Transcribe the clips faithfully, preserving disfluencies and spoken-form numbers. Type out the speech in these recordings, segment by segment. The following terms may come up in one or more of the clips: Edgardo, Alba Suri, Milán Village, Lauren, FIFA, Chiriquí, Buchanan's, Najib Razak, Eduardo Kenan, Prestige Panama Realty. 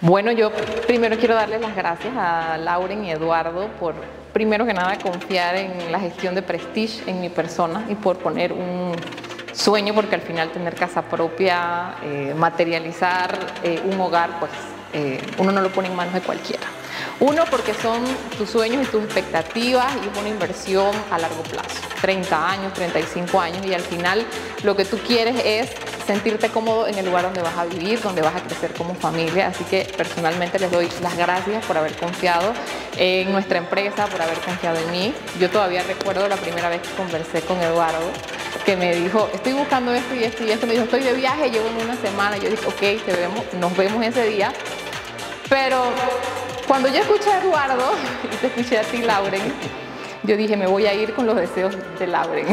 Bueno, yo primero quiero darles las gracias a Lauren y Eduardo por, primero que nada, confiar en la gestión de Prestige en mi persona y por poner un sueño, porque al final tener casa propia, eh, materializar eh, un hogar, pues eh, uno no lo pone en manos de cualquiera. Uno, porque son tus sueños y tus expectativas y es una inversión a largo plazo, treinta años, treinta y cinco años, y al final lo que tú quieres es sentirte cómodo en el lugar donde vas a vivir, donde vas a crecer como familia. Así que personalmente les doy las gracias por haber confiado en nuestra empresa, por haber confiado en mí. Yo todavía recuerdo la primera vez que conversé con Eduardo, que me dijo, estoy buscando esto y esto y esto. Me dijo, estoy de viaje, llevo en una semana. Yo dije, ok, te vemos, nos vemos ese día. Pero cuando yo escuché a Eduardo y te escuché a ti, Lauren, yo dije, me voy a ir con los deseos de Lauren.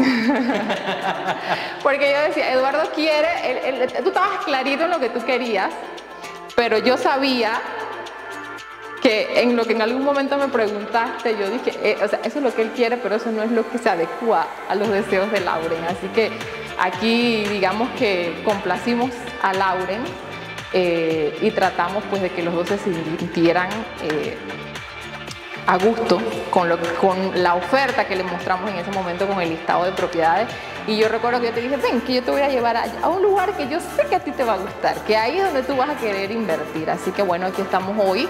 Porque yo decía, Eduardo quiere, él, él, tú estabas clarito en lo que tú querías, pero yo sabía que en lo que en algún momento me preguntaste, yo dije, eh, o sea, eso es lo que él quiere, pero eso no es lo que se adecua a los deseos de Lauren. Así que aquí, digamos que complacimos a Lauren eh, y tratamos pues de que los dos se sintieran Eh, a gusto con, lo, con la oferta que le mostramos en ese momento con el listado de propiedades. Y yo recuerdo que yo te dije, ven, que yo te voy a llevar a, a un lugar que yo sé que a ti te va a gustar, que ahí es donde tú vas a querer invertir. Así que bueno, aquí estamos hoy.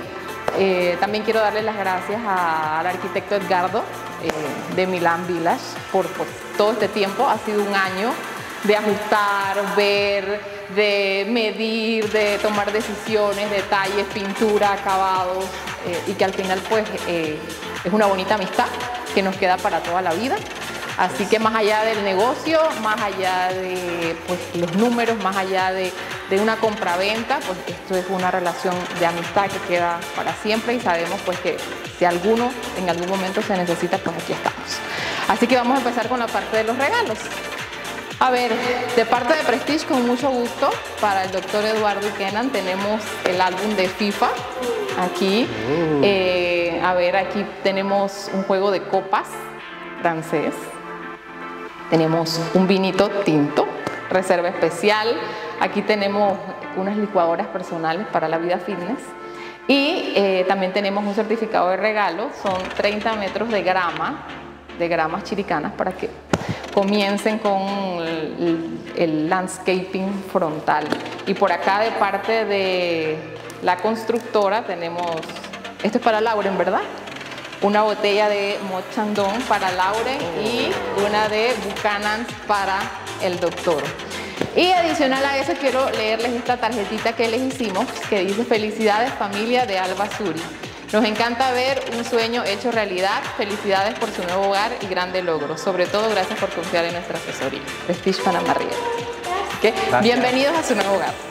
Eh, también quiero darle las gracias a, al arquitecto Edgardo eh, de Milán Village por pues, todo este tiempo. Ha sido un año de ajustar, ver, de medir, de tomar decisiones, detalles, pintura, acabados. Eh, y que al final pues eh, es una bonita amistad que nos queda para toda la vida. Así que más allá del negocio, más allá de pues, los números, más allá de, de una compraventa, pues esto es una relación de amistad que queda para siempre y sabemos pues que si alguno en algún momento se necesita, pues aquí estamos. Así que vamos a empezar con la parte de los regalos. A ver, de parte de Prestige, con mucho gusto, para el doctor Eduardo Kenan tenemos el álbum de FIFA aquí. Eh, a ver, aquí tenemos un juego de copas francés. Tenemos un vinito tinto, reserva especial. Aquí tenemos unas licuadoras personales para la vida fitness. Y eh, también tenemos un certificado de regalo. Son treinta metros de grama, de gramas chiricanas, para que comiencen con el, el landscaping frontal. Y por acá de parte de la constructora tenemos, esto es para Lauren, ¿verdad? Una botella de Mochandón para Lauren y una de Buchanan's para el doctor. Y adicional a eso quiero leerles esta tarjetita que les hicimos que dice felicidades familia de Alba Suri. Nos encanta ver un sueño hecho realidad. Felicidades por su nuevo hogar y grande logro. Sobre todo, gracias por confiar en nuestra asesoría. Prestige Panama Realty. Bienvenidos a su nuevo hogar.